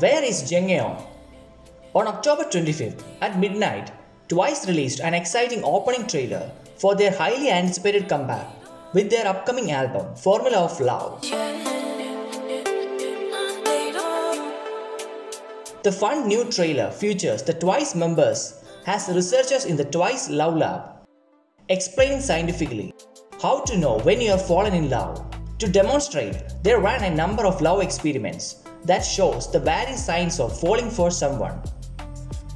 Where is Jeongyeon? On October 25th at midnight, TWICE released an exciting opening trailer for their highly anticipated comeback with their upcoming album Formula of Love. The fun new trailer features the TWICE members as researchers in the TWICE Love Lab, explaining scientifically how to know when you have fallen in love. To demonstrate, they ran a number of love experiments that shows the varying signs of falling for someone.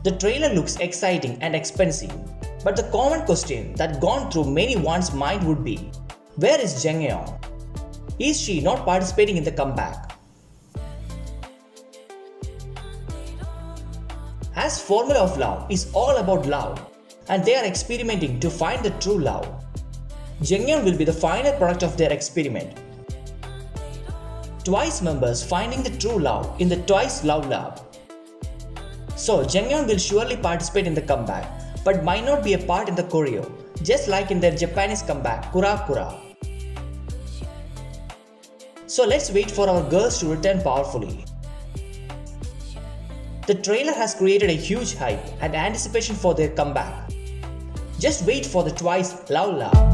The trailer looks exciting and expensive, but the common question that gone through many one's mind would be, where is Jeongyeon? Is she not participating in the comeback? As Formula of Love is all about love, and they are experimenting to find the true love, Jeongyeon will be the final product of their experiment. TWICE members finding the true love in the TWICE Love Lab. So Jeongyeon will surely participate in the comeback, but might not be a part in the choreo, just like in their Japanese comeback Kura Kura. So let's wait for our girls to return powerfully. The trailer has created a huge hype and anticipation for their comeback. Just wait for the TWICE Love Lab.